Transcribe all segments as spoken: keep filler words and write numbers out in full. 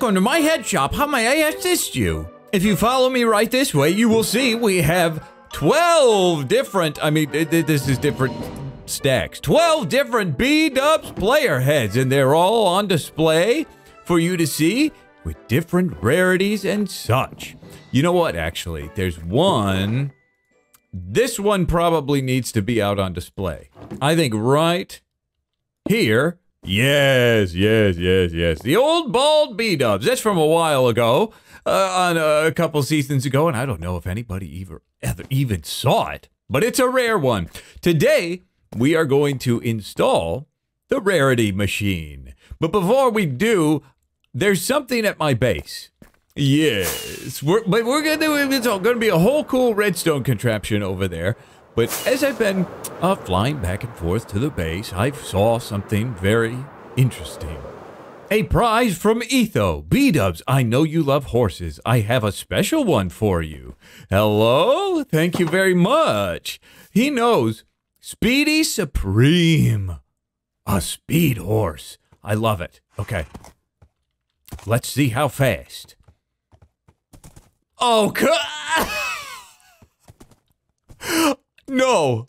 welcome to my head shop. How may I assist you? If you follow me right this way, you will see we have twelve different, I mean, this is different stacks. twelve different B-Dubs player heads, and they're all on display for you to see with different rarities and such. You know what, actually? There's one. This one probably needs to be out on display. I think right here. Yes, yes, yes, yes. The old bald B-Dubs. That's from a while ago, uh, on uh, a couple seasons ago, and I don't know if anybody ever, ever even saw it, but it's a rare one. Today, we are going to install the rarity machine. But before we do, there's something at my base. Yes, we're, but we're going to do it's all going to be a whole cool redstone contraption over there. But as I've been uh, flying back and forth to the base, I saw something very interesting. A prize from Etho. B-Dubs, I know you love horses. I have a special one for you. Hello? Thank you very much. He knows Speedy Supreme. A speed horse. I love it. Okay. Let's see how fast. Oh, God. No.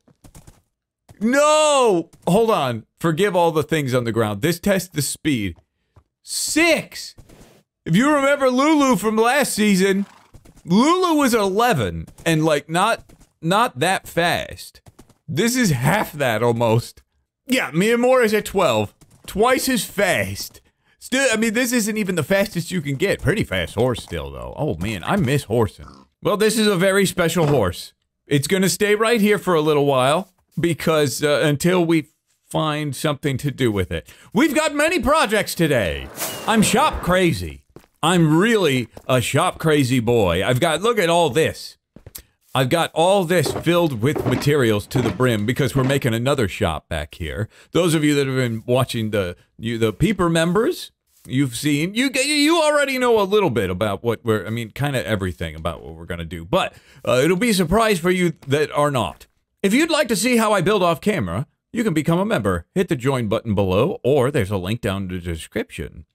No. Hold on. Forgive all the things on the ground. This tests the speed. Six. If you remember Lulu from last season, Lulu was eleven and like not not that fast. This is half that almost. Yeah, Miyamura is at twelve. Twice as fast. Still, I mean, this isn't even the fastest you can get. Pretty fast horse still, though. Oh, man, I miss horsing. Well, this is a very special horse. It's going to stay right here for a little while because uh, until we find something to do with it. We've got many projects today. I'm shop crazy. I'm really a shop crazy boy. I've got, look at all this. I've got all this filled with materials to the brim because we're making another shop back here. Those of you that have been watching the you, the Peeper members, you've seen, you you already know a little bit about what we're, I mean, kind of everything about what we're going to do. But uh, it'll be a surprise for you that are not. If you'd like to see how I build off camera, you can become a member. Hit the join button below, or there's a link down in the description.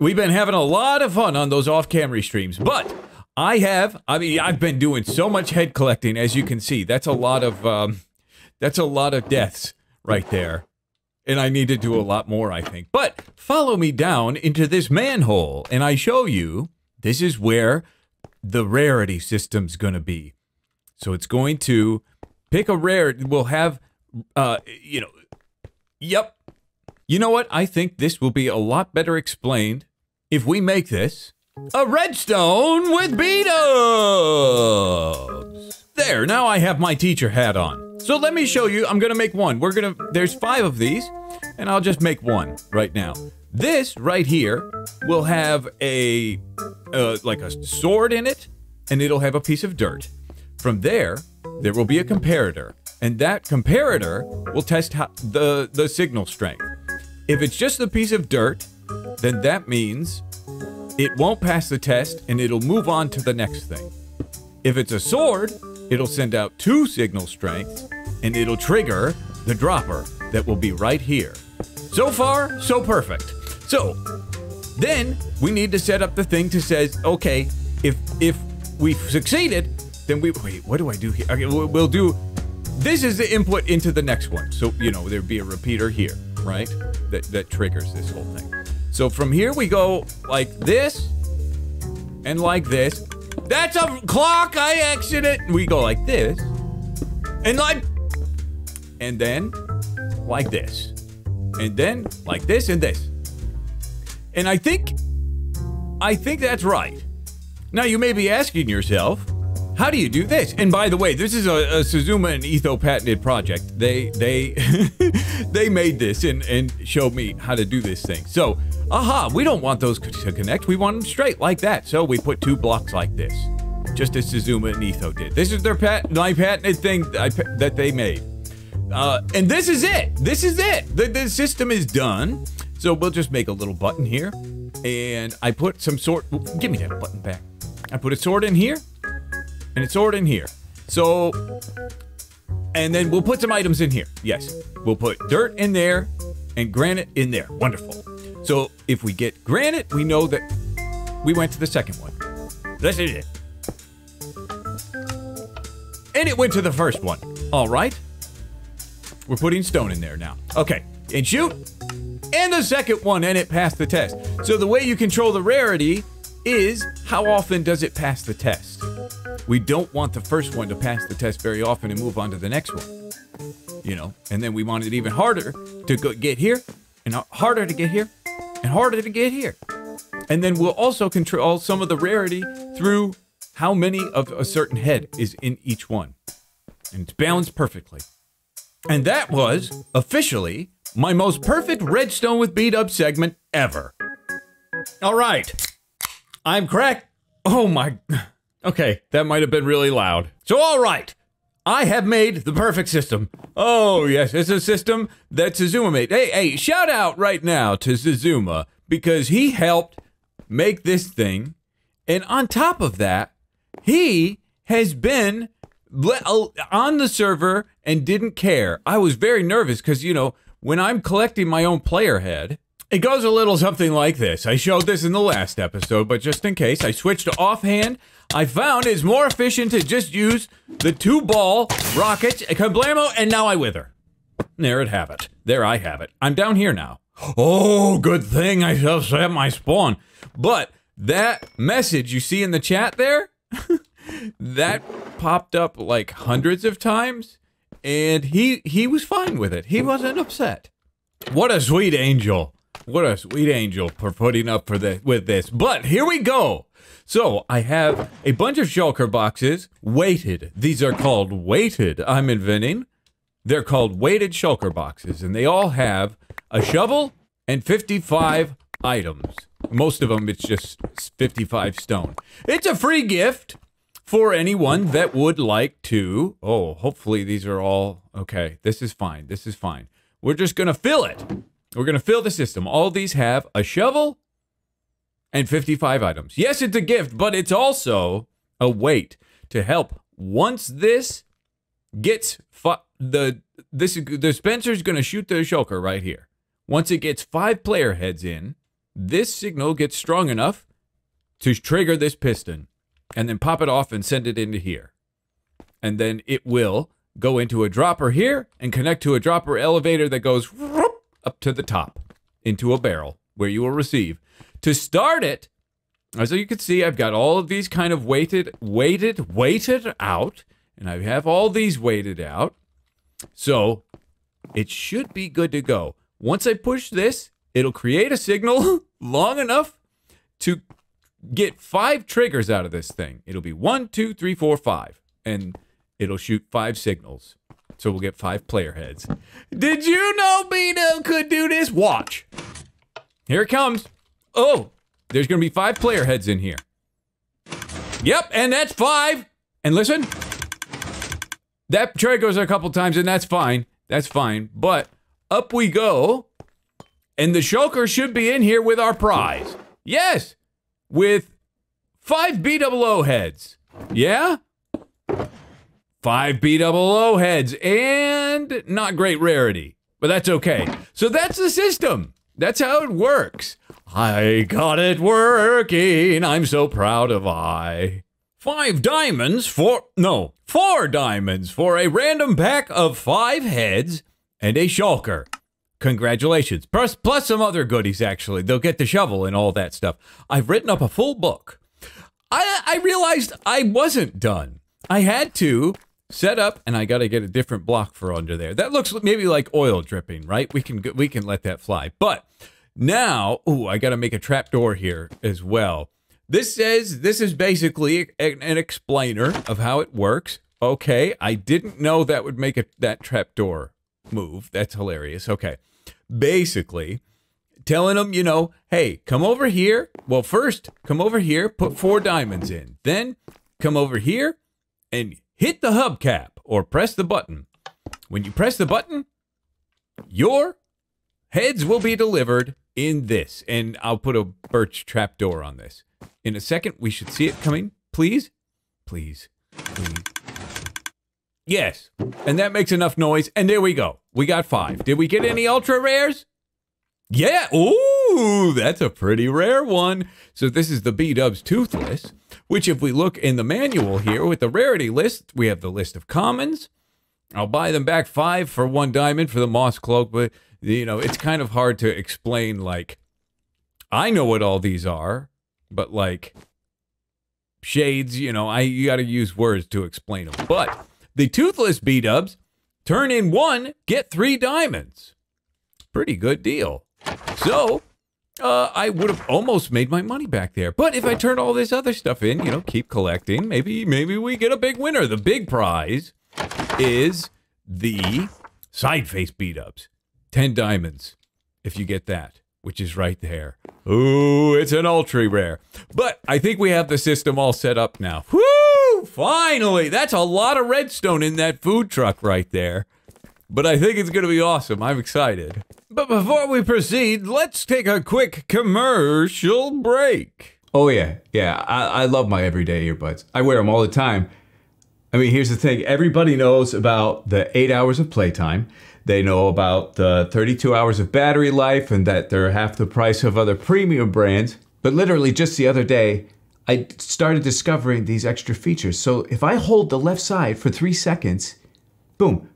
We've been having a lot of fun on those off-camera streams, but I have, I mean, I've been doing so much head collecting, as you can see. That's a lot of, um, that's a lot of deaths right there. And I need to do a lot more, I think. But follow me down into this manhole, and I show you, this is where the rarity system's gonna be. So it's going to pick a rare, we'll have, uh, you know, yep. You know what? I think this will be a lot better explained if we make this a redstone with B-Dubs! There, now I have my teacher hat on. So let me show you, I'm gonna make one. We're gonna, there's five of these, and I'll just make one right now. This right here will have a, uh, like a sword in it, and it'll have a piece of dirt. From there, there will be a comparator, and that comparator will test how, the, the signal strength. If it's just a piece of dirt, then that means it won't pass the test, and it'll move on to the next thing. If it's a sword, it'll send out two signal strengths, and it'll trigger the dropper that will be right here. So far, so perfect. So, then we need to set up the thing to says, okay, if if we've succeeded, then we, wait, what do I do here? Okay, we'll, we'll do, this is the input into the next one. So, you know, there'd be a repeater here, right? That, that triggers this whole thing. So from here we go like this, and like this. That's a clock, I action it. We go like this, and like, and then like this, and then like this and this. And I think, I think that's right. Now you may be asking yourself, how do you do this? And by the way, this is a, a Suzuma and Etho patented project. They, they, they made this and, and showed me how to do this thing. So, aha, we don't want those to connect. We want them straight like that. So we put two blocks like this, just as Suzuma and Etho did. This is their pat, my patented thing I, that they made. Uh, and this is it. This is it. The, the system is done. So we'll just make a little button here. And I put some sort, give me that button back. I put a sword in here. And it's sorted in here. So, and then we'll put some items in here. Yes, we'll put dirt in there and granite in there. Wonderful. So if we get granite, we know that we went to the second one. And it went to the first one. All right. We're putting stone in there now. Okay. And shoot. And the second one, and it passed the test. So the way you control the rarity is how often does it pass the test? We don't want the first one to pass the test very often and move on to the next one. You know, and then we want it even harder to go get here, and harder to get here, and harder to get here. And then we'll also control some of the rarity through how many of a certain head is in each one. And it's balanced perfectly. And that was, officially, my most perfect redstone with BdoubleO one hundred segment ever. All right. I'm cracked. Oh my. Okay, that might have been really loud. So all right. I have made the perfect system. Oh yes, it's a system that Suzuma made. Hey, hey, shout out right now to Suzuma because he helped make this thing. And on top of that, he has been on the server and didn't care. I was very nervous because, you know, when I'm collecting my own player head, it goes a little something like this. I showed this in the last episode, but just in case, I switched to offhand. I found it's more efficient to just use the two ball rockets, kablamo, and now I wither. There it have it. There I have it. I'm down here now. Oh, good thing I just set my spawn. But that message you see in the chat there, that popped up like hundreds of times, and he he was fine with it. He wasn't upset. What a sweet angel. What a sweet angel for putting up for this, with this. But here we go. So I have a bunch of shulker boxes, weighted. These are called weighted, I'm inventing. They're called weighted shulker boxes, and they all have a shovel and fifty-five items. Most of them, it's just fifty-five stone. It's a free gift for anyone that would like to. Oh, hopefully these are all, okay, this is fine, this is fine. We're just gonna fill it. We're gonna fill the system. All these have a shovel and fifty-five items. Yes, it's a gift, but it's also a weight to help. Once this gets, the this the Spencer's gonna shoot the shulker right here. Once it gets five player heads in, this signal gets strong enough to trigger this piston and then pop it off and send it into here. And then it will go into a dropper here and connect to a dropper elevator that goes whoop, up to the top into a barrel where you will receive. To start it, as you can see, I've got all of these kind of weighted, weighted, weighted out, and I have all these weighted out. So it should be good to go. Once I push this, it'll create a signal long enough to get five triggers out of this thing. It'll be one, two, three, four, five, and it'll shoot five signals. So we'll get five player heads. Did you know BdoubleO one hundred could do this? Watch. Here it comes. Oh, there's gonna be five player heads in here. Yep, and that's five. And listen, that triggers a couple times and that's fine. That's fine, but up we go. And the shulker should be in here with our prize. Yes, with five BdoubleO one hundred heads. Yeah? Five BdoubleO one hundred heads and not great rarity, but that's okay. So that's the system. That's how it works. I got it working. I'm so proud of I. Five diamonds for, no, four diamonds for a random pack of five heads and a shulker. Congratulations, plus, plus some other goodies, actually. They'll get the shovel and all that stuff. I've written up a full book. I, I realized I wasn't done. I had to set up, and I got to get a different block for under there. That looks maybe like oil dripping, right? We can we can let that fly. But now, ooh, I got to make a trap door here as well. This says, this is basically an, an explainer of how it works. Okay, I didn't know that would make a, that trap door move. That's hilarious. Okay. Basically, telling them, you know, hey, come over here. Well, first, come over here, put four diamonds in. Then come over here and hit the hubcap or press the button. When you press the button, your heads will be delivered in this. And I'll put a birch trapdoor on this. In a second, we should see it coming. Please, please, please. Yes, and that makes enough noise, and there we go. We got five. Did we get any ultra rares? Yeah, ooh! Ooh, that's a pretty rare one. So this is the B-Dub's Toothless, which if we look in the manual here with the rarity list, we have the list of commons. I'll buy them back five for one diamond for the moss cloak, but you know, it's kind of hard to explain, like, I know what all these are, but like, shades, you know, I you gotta use words to explain them. But the Toothless B-Dubs, turn in one, get three diamonds. Pretty good deal. So, uh, I would have almost made my money back there. But if I turned all this other stuff in, you know, keep collecting, maybe, maybe we get a big winner. The big prize is the side face beat-ups. ten diamonds, if you get that, which is right there. Ooh, it's an ultra rare. But I think we have the system all set up now. Whoo, finally! That's a lot of redstone in that food truck right there. But I think it's gonna be awesome. I'm excited. But before we proceed, let's take a quick commercial break. Oh yeah, yeah, I, I love my everyday earbuds. I wear them all the time. I mean, here's the thing, everybody knows about the eight hours of playtime. They know about the thirty-two hours of battery life and that they're half the price of other premium brands. But literally just the other day, I started discovering these extra features. So if I hold the left side for three seconds, boom,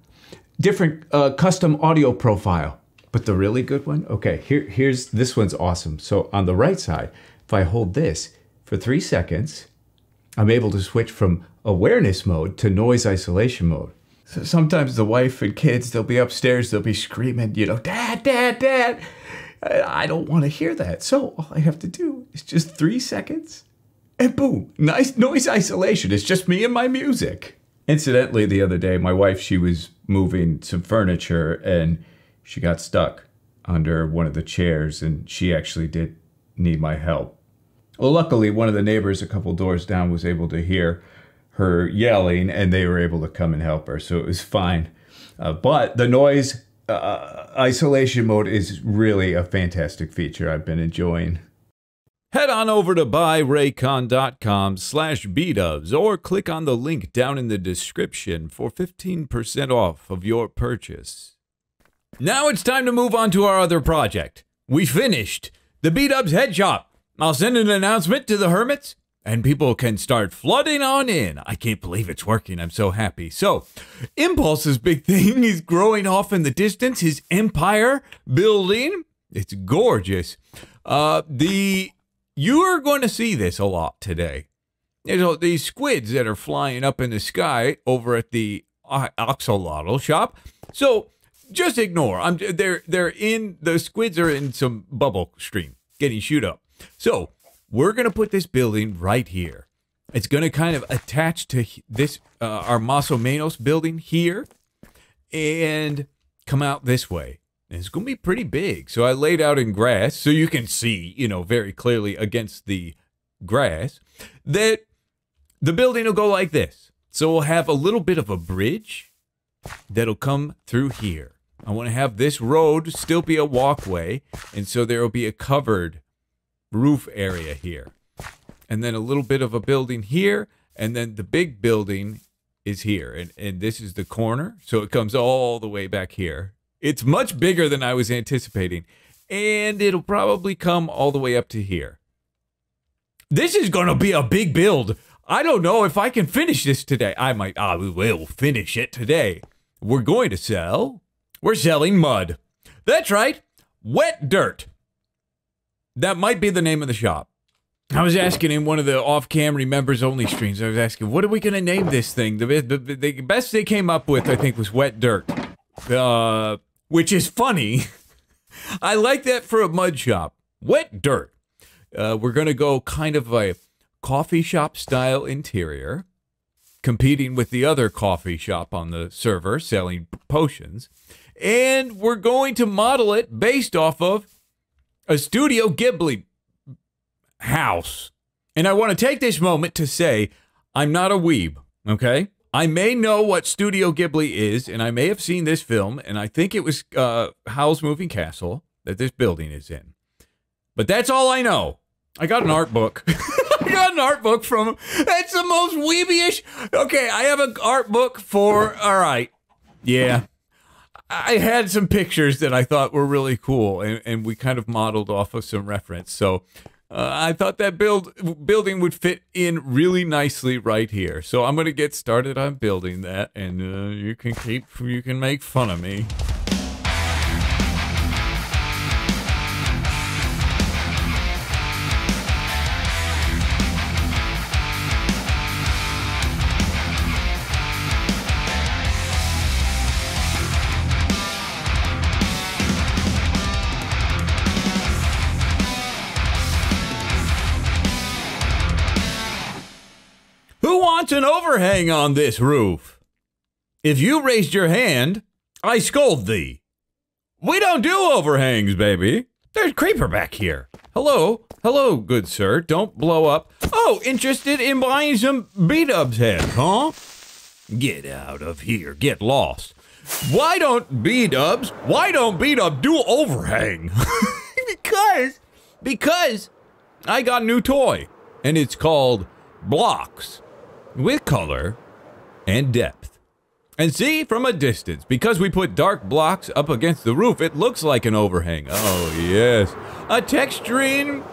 different uh, custom audio profile. But the really good one, okay, here, here's, this one's awesome. So on the right side, if I hold this for three seconds, I'm able to switch from awareness mode to noise isolation mode. So sometimes the wife and kids, they'll be upstairs, they'll be screaming, you know, Dad, Dad, Dad. I don't want to hear that. So all I have to do is just three seconds and boom, nice noise isolation. It's just me and my music. Incidentally, the other day, my wife, she was moving some furniture and she got stuck under one of the chairs and she actually did need my help. Well, luckily, one of the neighbors a couple doors down was able to hear her yelling and they were able to come and help her, so it was fine. Uh, but the noise uh, isolation mode is really a fantastic feature I've been enjoying. Head on over to buyraycon.com slash bdubs or click on the link down in the description for fifteen percent off of your purchase. Now it's time to move on to our other project. We finished the B-Dubs head shop. I'll send an announcement to the hermits and people can start flooding on in. I can't believe it's working. I'm so happy. So Impulse's big thing is growing off in the distance, his empire building. It's gorgeous. Uh, the you are going to see this a lot today. You know, these squids that are flying up in the sky over at the Oxalotl shop. So just ignore. I'm they're they're in the squids are in some bubble stream getting shoot up. So we're gonna put this building right here. It's gonna kind of attach to this uh, our Masomenos building here, and come out this way. And it's gonna be pretty big. So I laid out in grass so you can see, you know, very clearly against the grass that the building will go like this. So we'll have a little bit of a bridge that'll come through here. I want to have this road still be a walkway, and so there will be a covered roof area here. And then a little bit of a building here, and then the big building is here. And, and this is the corner, so it comes all the way back here. It's much bigger than I was anticipating, and it'll probably come all the way up to here. This is going to be a big build. I don't know if I can finish this today. I might, I will finish it today. We're going to sell. We're selling mud. That's right. Wet dirt. That might be the name of the shop. I was asking in one of the off-camera members only streams, I was asking, what are we going to name this thing? The, the, the best they came up with, I think, was wet dirt. Uh, which is funny. I like that for a mud shop. Wet dirt. Uh, we're going to go kind of a coffee shop style interior, competing with the other coffee shop on the server selling potions, and we're going to model it based off of a Studio Ghibli house. And I want to take this moment to say, I'm not a weeb, okay? I may know what Studio Ghibli is, and I may have seen this film, and I think it was uh, Howl's Moving Castle that this building is in. But that's all I know. I got an art book. I got an art book from him. That's the most weeby-ish. Okay, I have an art book for, all right. Yeah. I had some pictures that I thought were really cool, and, and we kind of modeled off of some reference. So uh, I thought that build building would fit in really nicely right here. So I'm going to get started on building that, and uh, you can keep you can make fun of me. An overhang on this roof. If you raised your hand, I scold thee. We don't do overhangs, baby. There's creeper back here. Hello, hello, good sir. Don't blow up. Oh, interested in buying some B-Dub's head, huh? Get out of here. Get lost. Why don't B-Dub's? Why don't B-Dub do overhang? because, because I got a new toy, and it's called blocks. With color and depth. And see from a distance, because we put dark blocks up against the roof, it looks like an overhang. Oh yes, a texturing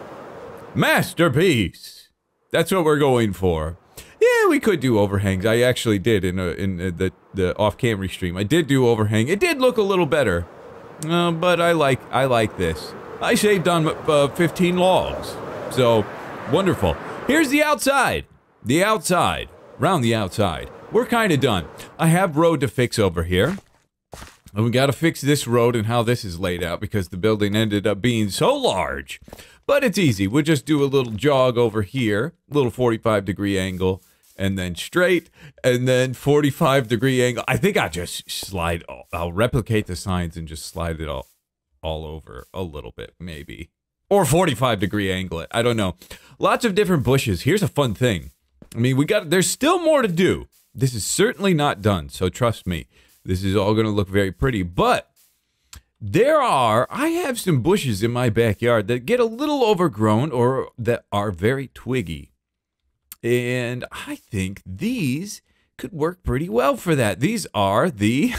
masterpiece. That's what we're going for. Yeah, we could do overhangs. I actually did in, a, in a, the, the off-camera stream. I did do overhang. It did look a little better, uh, but I like, I like this. I saved on uh, fifteen logs, so wonderful. Here's the outside. The outside, round the outside. We're kind of done. I have road to fix over here. And we got to fix this road and how this is laid out because the building ended up being so large. But it's easy. We'll just do a little jog over here, little forty-five degree angle, and then straight, and then forty-five degree angle. I think I just slide, all, I'll replicate the signs and just slide it all, all over a little bit, maybe. Or forty-five degree angle it, I don't know. Lots of different bushes. Here's a fun thing. I mean, we got, there's still more to do. This is certainly not done, so trust me. This is all going to look very pretty, but there are, I have some bushes in my backyard that get a little overgrown or that are very twiggy. And I think these could work pretty well for that. These are the,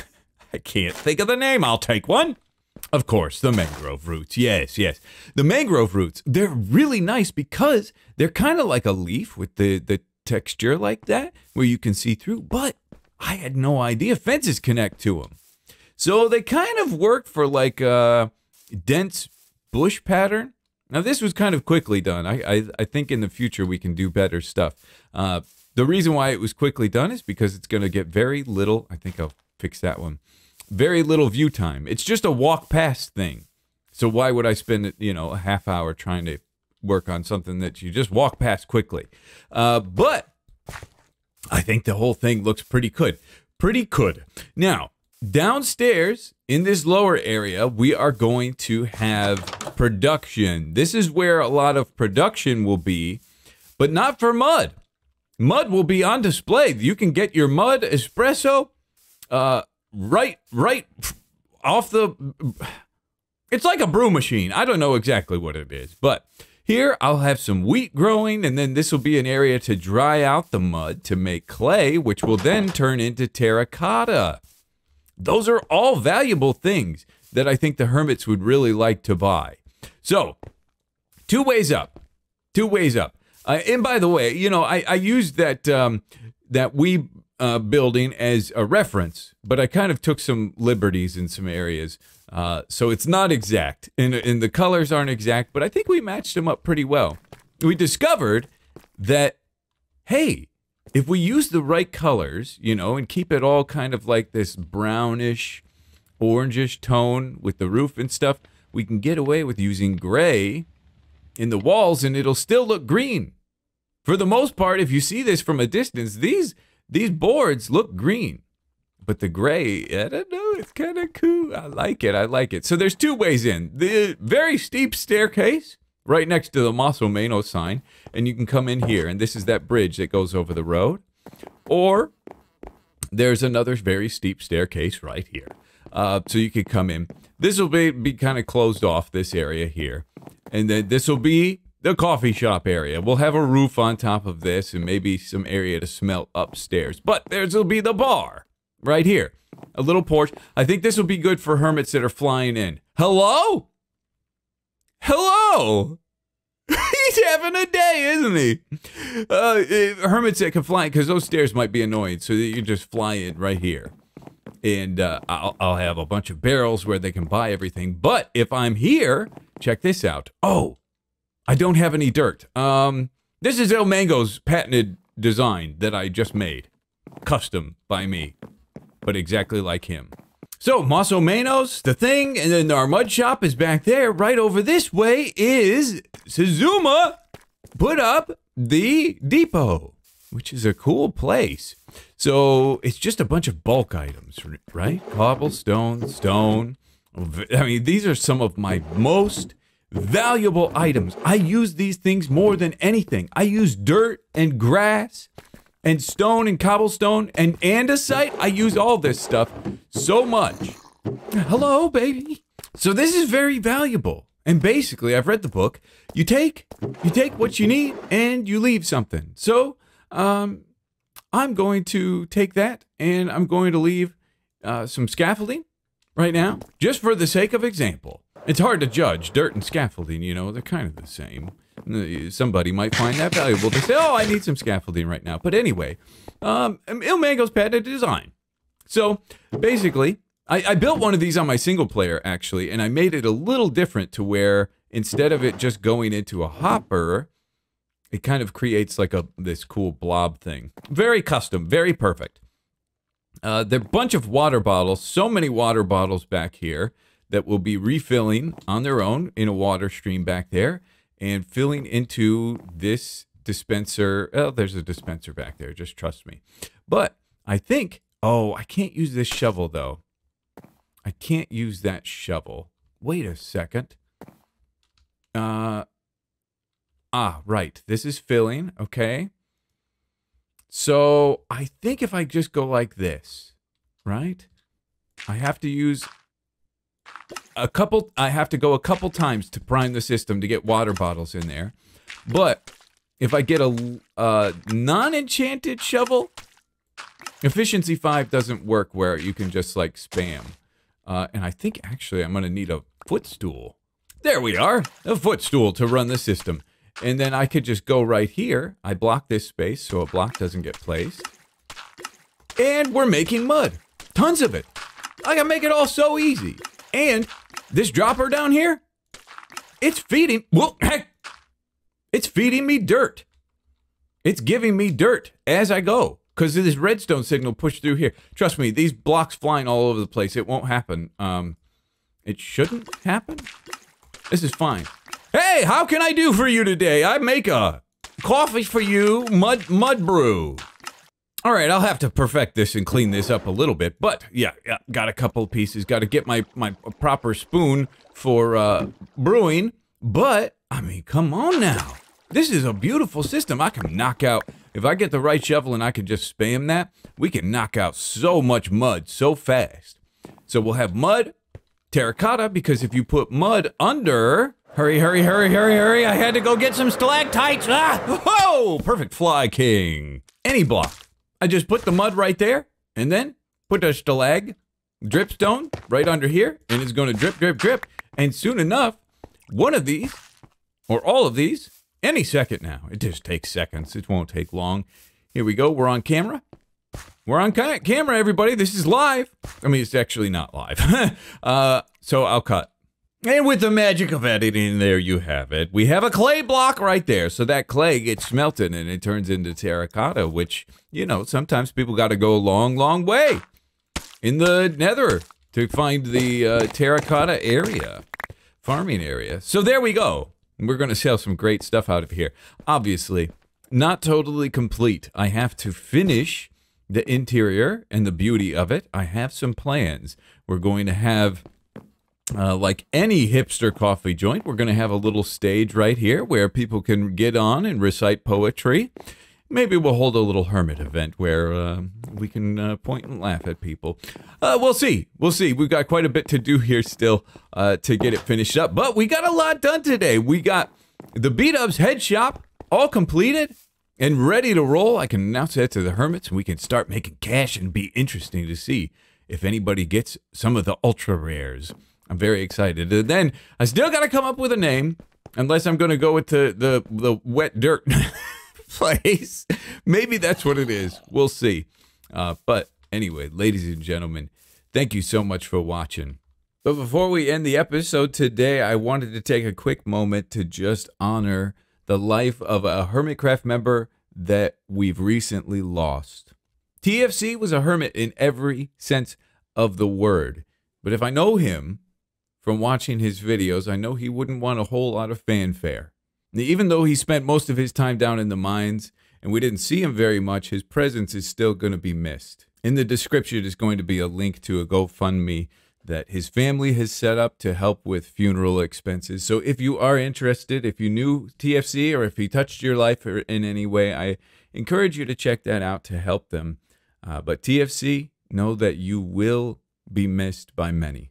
I can't think of the name, I'll take one. Of course, the mangrove roots. Yes, yes. The mangrove roots, they're really nice because they're kind of like a leaf with the, the texture like that where you can see through, but I had no idea fences connect to them. So they kind of work for like a dense bush pattern. Now this was kind of quickly done. I, I, I think in the future we can do better stuff. Uh, the reason why it was quickly done is because it's going to get very little. I think I'll fix that one. Very little view time. It's just a walk past thing. So why would I spend, you know, a half hour trying to work on something that you just walk past quickly? Uh, but I think the whole thing looks pretty good. Pretty good. Now, downstairs in this lower area, we are going to have production. This is where a lot of production will be, but not for mud. Mud will be on display. You can get your mud espresso, uh, Right, right off the, it's like a brew machine. I don't know exactly what it is, but here I'll have some wheat growing, and then this will be an area to dry out the mud to make clay, which will then turn into terracotta. Those are all valuable things that I think the hermits would really like to buy. So two ways up, two ways up. Uh, and by the way, you know, I, I used that, um, that we, Uh, building as a reference, but I kind of took some liberties in some areas, uh, so it's not exact, and, and the colors aren't exact, but I think we matched them up pretty well. We discovered that, hey, if we use the right colors, you know, and keep it all kind of like this brownish, orangish tone with the roof and stuff, we can get away with using gray in the walls, and it'll still look green. For the most part, if you see this from a distance, these These boards look green, but the gray, I don't know, it's kind of cool. I like it, I like it. So there's two ways in. The very steep staircase right next to the Masomeno sign, and you can come in here, and this is that bridge that goes over the road. Or there's another very steep staircase right here. Uh, so you could come in. This will be, be kind of closed off, this area here. And then this will be the coffee shop area. We'll have a roof on top of this and maybe some area to smell upstairs. But there'll be the bar right here. A little porch. I think this will be good for hermits that are flying in. Hello? Hello? He's having a day, isn't he? Uh, hermits that can fly, because those stairs might be annoying, so that you just fly in right here. And uh, I'll, I'll have a bunch of barrels where they can buy everything. But if I'm here, check this out. Oh, I don't have any dirt. Um, this is El Mango's patented design that I just made. Custom by me, but exactly like him. So, Maso Manos, the thing, and then our mud shop is back there. Right over this way is Suzuma put up the depot, which is a cool place. So, it's just a bunch of bulk items, right? Cobblestone, stone. I mean, these are some of my most valuable items. I use these things more than anything. I use dirt and grass and stone and cobblestone and andesite. I use all this stuff so much. Hello, baby. So this is very valuable. And basically, I've read the book. You take, you take what you need and you leave something. So, um, I'm going to take that and I'm going to leave uh, some scaffolding right now, just for the sake of example. It's hard to judge dirt and scaffolding, you know, they're kind of the same. Somebody might find that valuable to say, oh, I need some scaffolding right now. But anyway, um, Il Mango's patented design. So basically, I, I built one of these on my single player, actually, and I made it a little different to where instead of it just going into a hopper, it kind of creates like a this cool blob thing. Very custom, very perfect. Uh, there are a bunch of water bottles, so many water bottles back here that will be refilling on their own in a water stream back there. And filling into this dispenser. Oh, there's a dispenser back there. Just trust me. But I think, oh, I can't use this shovel, though. I can't use that shovel. Wait a second. Uh, ah, right. This is filling, okay? So I think if I just go like this, right? I have to use... A couple, I have to go a couple times to prime the system to get water bottles in there. But if I get a, a non-enchanted shovel, efficiency five doesn't work where you can just like spam. Uh, and I think actually I'm going to need a footstool. There we are, a footstool to run the system. And then I could just go right here. I block this space so a block doesn't get placed. And we're making mud, tons of it. I can make it all so easy. And this dropper down here, it's feeding, well, heck, it's feeding me dirt. It's giving me dirt as I go because of this redstone signal pushed through here. Trust me, these blocks flying all over the place, it won't happen. Um, it shouldn't happen. This is fine. Hey, how can I do for you today? I make a coffee for you, mud, mud brew. All right, I'll have to perfect this and clean this up a little bit, but yeah, yeah got a couple of pieces. Got to get my, my proper spoon for uh, brewing, but I mean, come on now. This is a beautiful system. I can knock out, if I get the right shovel and I can just spam that, we can knock out so much mud so fast. So we'll have mud, terracotta, because if you put mud under, hurry, hurry, hurry, hurry, hurry. I had to go get some stalactites. Ah, whoa, perfect fly king. Any block. I just put the mud right there, and then put a stalag dripstone right under here, and it's gonna drip, drip, drip. And soon enough, one of these, or all of these, any second now. It just takes seconds, it won't take long. Here we go, we're on camera. We're on camera, everybody, this is live. I mean, it's actually not live. uh, so I'll cut. And with the magic of editing, there you have it. We have a clay block right there. So that clay gets smelted and it turns into terracotta, which, you know, sometimes people got to go a long, long way in the nether to find the uh, terracotta area, farming area. So there we go. We're going to sell some great stuff out of here. Obviously, not totally complete. I have to finish the interior and the beauty of it. I have some plans. We're going to have... Uh, like any hipster coffee joint, we're going to have a little stage right here where people can get on and recite poetry. Maybe we'll hold a little hermit event where uh, we can uh, point and laugh at people. Uh, we'll see. We'll see. We've got quite a bit to do here still uh, to get it finished up. But we got a lot done today. We got the BdoubleO one hundred's head shop all completed. and ready to roll, I can announce that to the hermits, and we can start making cash and be interesting to see if anybody gets some of the ultra rares. I'm very excited. And then I still got to come up with a name, unless I'm going to go with the, the, the wet dirt place. Maybe that's what it is. We'll see. Uh, but anyway, ladies and gentlemen, thank you so much for watching. But before we end the episode today, I wanted to take a quick moment to just honor the life of a Hermitcraft member that we've recently lost. T F C was a hermit in every sense of the word. But if I know him from watching his videos, I know he wouldn't want a whole lot of fanfare. Even though he spent most of his time down in the mines and we didn't see him very much, his presence is still going to be missed. In the description is going to be a link to a GoFundMe that his family has set up to help with funeral expenses. So if you are interested, if you knew T F C or if he touched your life in any way, I encourage you to check that out to help them. Uh, but T F C, know that you will be missed by many.